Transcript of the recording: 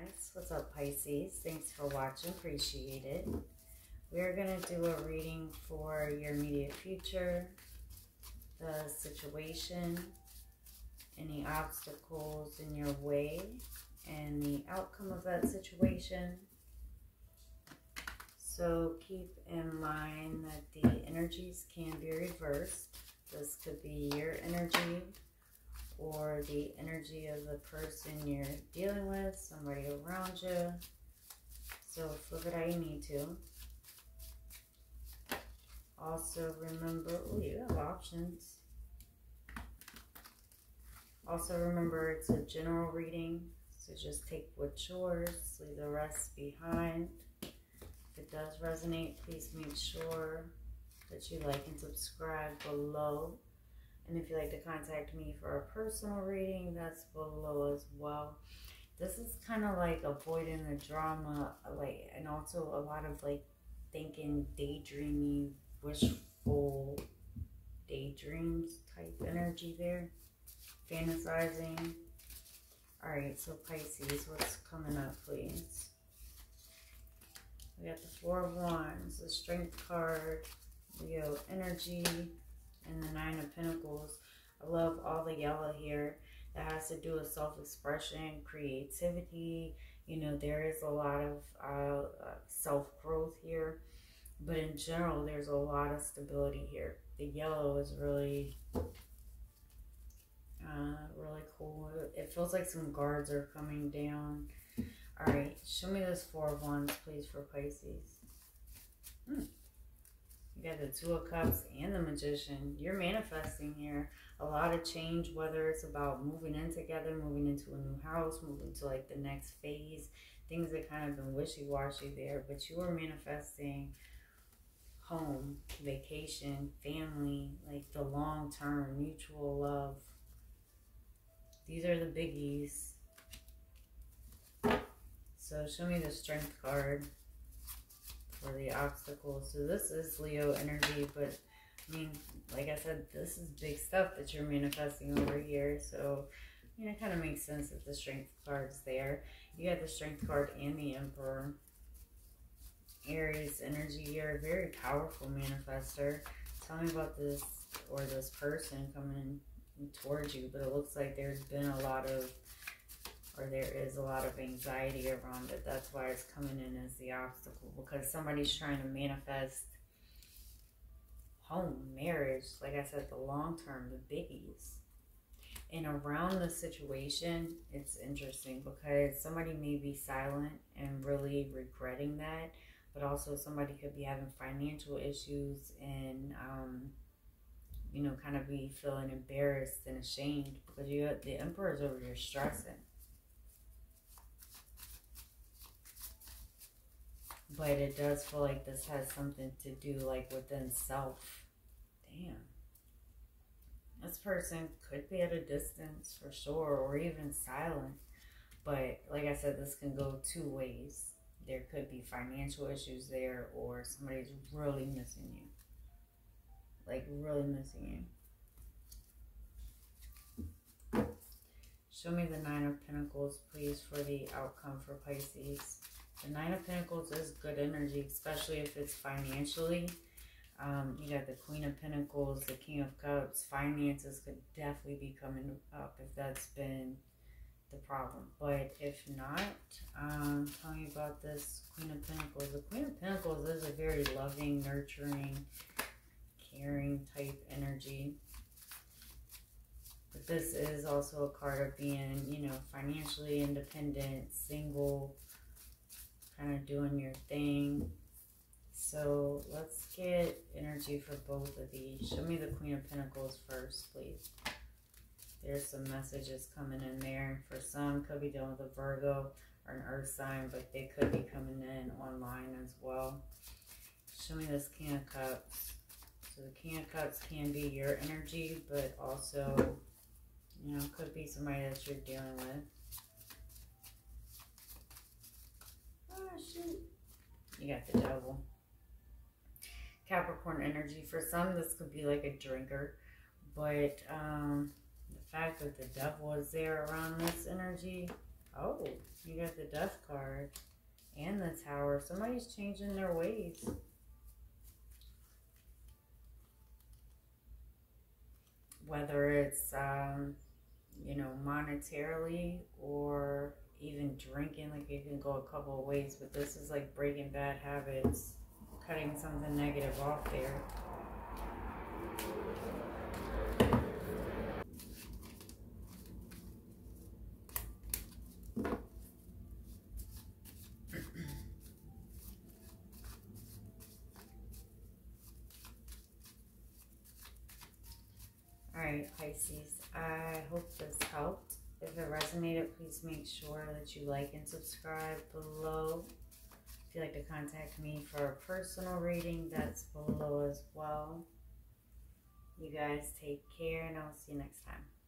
friends. What's up, Pisces? Thanks for watching. Appreciate it. We're going to do a reading for your immediate future, the situation, any obstacles in your way, and the outcome of that situation. So keep in mind that the energies can be reversed. This could be your energy or the energy of the person you're dealing with, somebody around you. So flip it how you need to. Also remember, oh, you have options. Also remember, it's a general reading, so just take what's yours, leave the rest behind. If it does resonate, please make sure that you like and subscribe below. And if you'd like to contact me for a personal reading, that's below as well. This is kind of like avoiding the drama, like, and also a lot of like thinking, daydreaming, wishful daydreams type energy there. Fantasizing. Alright, so Pisces, what's coming up, please? We got the Four of Wands, the Strength card, Leo energy, and the Nine of Pentacles. I love all the yellow here. That has to do with self-expression, creativity. You know, there is a lot of self-growth here. But in general, there's a lot of stability here. The yellow is really... really cool. It feels like some guards are coming down. All right, show me this Four of Wands, please, for Pisces. You got the Two of Cups and the Magician. You're manifesting here. A lot of change, whether it's about moving in together, moving into a new house, moving to like the next phase. Things that kind of been wishy-washy there, but you are manifesting home, vacation, family, like the long-term mutual love. These are the biggies. So show me the Strength card for the obstacles. So this is Leo energy, but I mean, like I said, this is big stuff that you're manifesting over here. So, you know, it kind of makes sense that the Strength card's there. You got the Strength card and the Emperor. Aries energy, you're a very powerful manifester. Tell me about this or this person coming in towards you, but it looks like there's been a lot of, or there is a lot of anxiety around it. That's why it's coming in as the obstacle, because somebody's trying to manifest home, marriage, like I said, the long term, the biggies. And around the situation, it's interesting because somebody may be silent and really regretting that, but also somebody could be having financial issues and you know, kind of be feeling embarrassed and ashamed because you, the Emperor's over here stressing. But it does feel like this has something to do like within self. Damn. This person could be at a distance for sure, or even silent. But like I said, this can go two ways. There could be financial issues there, or somebody's really missing you. Like, really missing you. Show me the Nine of Pentacles, please, for the outcome for Pisces. The Nine of Pentacles is good energy, especially if it's financially. You got the Queen of Pentacles, the King of Cups. Finances could definitely be coming up if that's been the problem. But if not, tell me about this Queen of Pentacles. The Queen of Pentacles is a very loving, nurturing, caring type energy, but this is also a card of being, you know, financially independent, single, kind of doing your thing. So let's get energy for both of these. Show me the Queen of Pentacles first, please. There's some messages coming in there. For some, could be dealing with a Virgo or an earth sign, but they could be coming in online as well. Show me this King of Cups. So the King of Cups can be your energy, but also, you know, could be somebody that you're dealing with. Oh, shoot. You got the Devil. Capricorn energy. For some, this could be like a drinker, but the fact that the Devil is there around this energy Oh, you got the Death card and the Tower. Somebody's changing their ways. Whether it's, you know, monetarily or even drinking, like it can go a couple of ways, but this is like breaking bad habits, cutting something negative off there. Pisces, I hope this helped. If it resonated, please make sure that you like and subscribe below. If you'd like to contact me for a personal reading, that's below as well. You guys take care, and I'll see you next time.